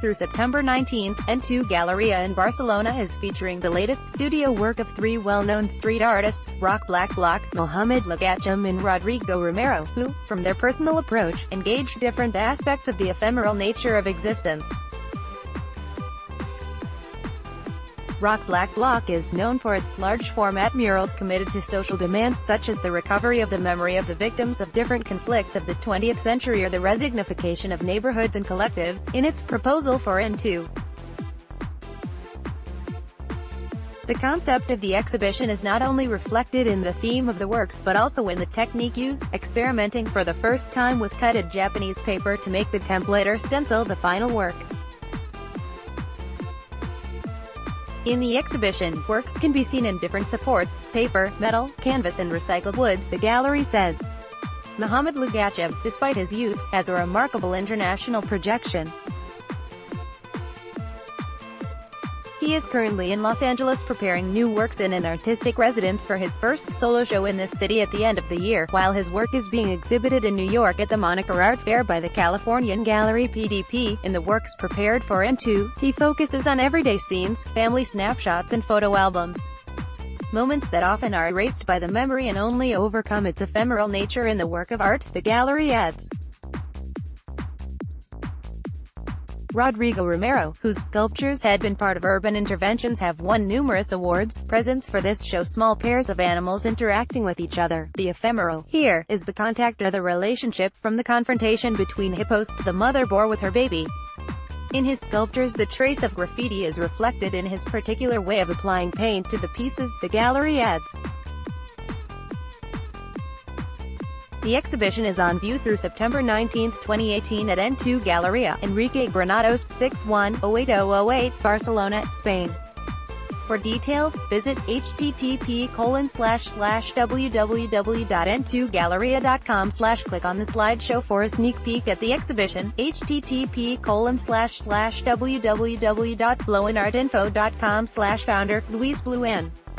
through September 19, N2 Galería in Barcelona is featuring the latest studio work of three well-known street artists, Roc Blackblock, Mohamed L'Ghacham and Rodrigo Romero, who, from their personal approach, engage different aspects of the ephemeral nature of existence. Roc Blackblock is known for its large-format murals committed to social demands such as the recovery of the memory of the victims of different conflicts of the 20th century or the resignification of neighborhoods and collectives, in its proposal for N2. The concept of the exhibition is not only reflected in the theme of the works but also in the technique used, experimenting for the first time with cutted Japanese paper to make the template or stencil the final work. In the exhibition, works can be seen in different supports: paper, metal, canvas and recycled wood, the gallery says. Mohamed L'Ghacham, despite his youth, has a remarkable international projection. He is currently in Los Angeles preparing new works in an artistic residence for his first solo show in this city at the end of the year, while his work is being exhibited in New York at the Moniker Art Fair by the Californian Gallery PDP. In the works prepared for N2, he focuses on everyday scenes, family snapshots and photo albums. Moments that often are erased by the memory and only overcome its ephemeral nature in the work of art, the gallery adds. Rodrigo Romero, whose sculptures had been part of Urban Interventions, have won numerous awards. Presents for this show: small pairs of animals interacting with each other. The ephemeral, here, is the contact or the relationship from the confrontation between hippos to the mother boar with her baby. In his sculptures the trace of graffiti is reflected in his particular way of applying paint to the pieces, the gallery adds. The exhibition is on view through September 19, 2018 at N2 Galería, Enrique Granados, 61-08008, Barcelona, Spain. For details, visit http://www.n2galeria.com/. Click on the slideshow for a sneak peek at the exhibition. http://www.bluenartinfo.com/. Founder, Luis Bluen.